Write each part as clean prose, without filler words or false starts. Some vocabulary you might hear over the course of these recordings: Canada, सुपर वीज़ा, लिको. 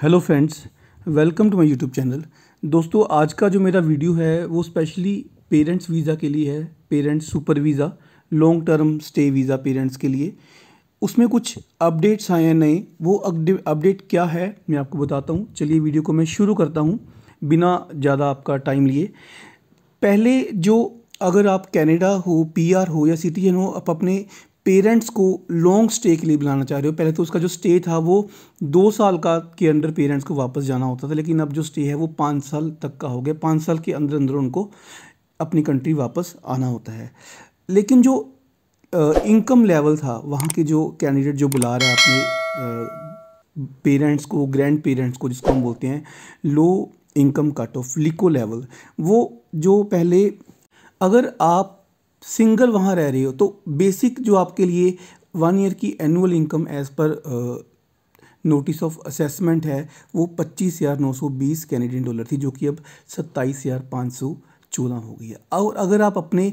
Hello friends, welcome to my YouTube channel. दोस्तों, आज का जो मेरा वीडियो है वो स्पेशली पेरेंट्स वीज़ा के लिए है। Parents सुपर वीज़ा, long term stay visa parents के लिए। उसमें कुछ अपडेट्स आए हैं नए। वो अपडेट क्या है मैं आपको बताता हूँ। चलिए वीडियो को मैं शुरू करता हूँ बिना ज़्यादा आपका टाइम लिए। पहले जो अगर आप कैनेडा हो, पीआर हो या सिटीजन हो, आप अपने पेरेंट्स को लॉन्ग स्टे के लिए बुलाना चाह रहे हो, पहले तो उसका जो स्टे था वो 2 साल का के अंदर पेरेंट्स को वापस जाना होता था, लेकिन अब जो स्टे है वो 5 साल तक का हो गया। 5 साल के अंदर अंदर उनको अपनी कंट्री वापस आना होता है। लेकिन जो इनकम लेवल था वहाँ के जो कैंडिडेट जो बुला रहा है अपने पेरेंट्स को, ग्रैंड पेरेंट्स को, जिसको हम बोलते हैं low income cut off, लिको level, वो जो पहले अगर आप सिंगल वहाँ रह रहे हो तो बेसिक जो आपके लिए 1 ईयर की annual income as per notice of assessment है वो 25,920 कैनेडियन डॉलर थी, जो कि अब 27,514 हो गई है। और अगर आप अपने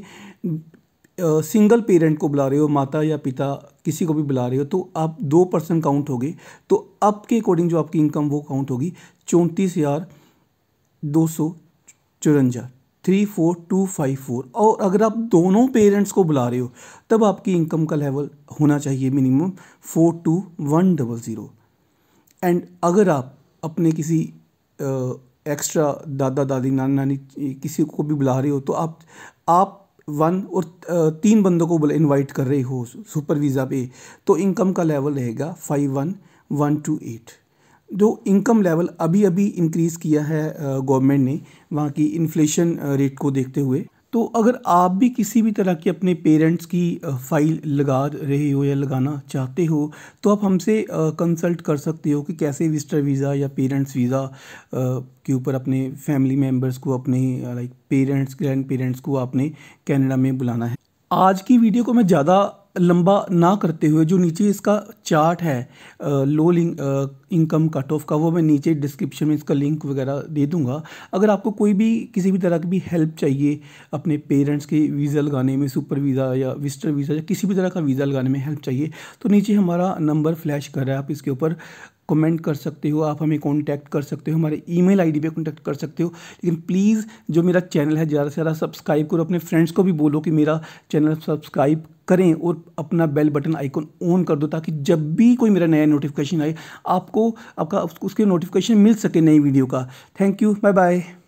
सिंगल पेरेंट को बुला रहे हो, माता या पिता किसी को भी बुला रहे हो, तो आप 2% काउंट हो गए, तो आपके अकॉर्डिंग जो आपकी इनकम वो काउंट होगी 34,254, 34254। और अगर आप दोनों पेरेंट्स को बुला रहे हो तब आपकी इनकम का लेवल होना चाहिए मिनिमम 42100। एंड अगर आप अपने किसी एक्स्ट्रा दादा दादी नाना नानी किसी को भी बुला रहे हो तो आप 1 और 3 बंदों को इनवाइट कर रहे हो सुपर वीज़ा पे, तो इनकम का लेवल रहेगा 51128। जो इनकम लेवल अभी अभी इंक्रीज़ किया है गवर्नमेंट ने वहाँ की इन्फ्लेशन रेट को देखते हुए। तो अगर आप भी किसी भी तरह की अपने पेरेंट्स की फ़ाइल लगा रहे हो या लगाना चाहते हो तो आप हमसे कंसल्ट कर सकते हो कि कैसे विजिटर वीज़ा या पेरेंट्स वीज़ा के ऊपर अपने फैमिली मेम्बर्स को, अपने लाइक पेरेंट्स, ग्रैंड पेरेंट्स को आपने कैनेडा में बुलाना है। आज की वीडियो को मैं ज़्यादा लंबा ना करते हुए जो नीचे इसका चार्ट है लो इनकम कट ऑफ का, वो मैं नीचे डिस्क्रिप्शन में इसका लिंक वगैरह दे दूंगा। अगर आपको कोई भी किसी भी तरह की भी हेल्प चाहिए अपने पेरेंट्स के वीज़ा लगाने में, सुपर वीज़ा या विजिटर वीज़ा या किसी भी तरह का वीज़ा लगाने में हेल्प चाहिए, तो नीचे हमारा नंबर फ्लैश कर रहा है, आप इसके ऊपर कमेंट कर सकते हो, आप हमें कांटेक्ट कर सकते हो, हमारे ईमेल आईडी पे कांटेक्ट कर सकते हो। लेकिन प्लीज़ जो मेरा चैनल है ज़्यादा से ज़्यादा सब्सक्राइब करो, अपने फ्रेंड्स को भी बोलो कि मेरा चैनल सब्सक्राइब करें और अपना बेल बटन आइकॉन ऑन कर दो, ताकि जब भी कोई मेरा नया नोटिफिकेशन आए आपको उसके नोटिफिकेशन मिल सके नई वीडियो का। Thank you, bye bye.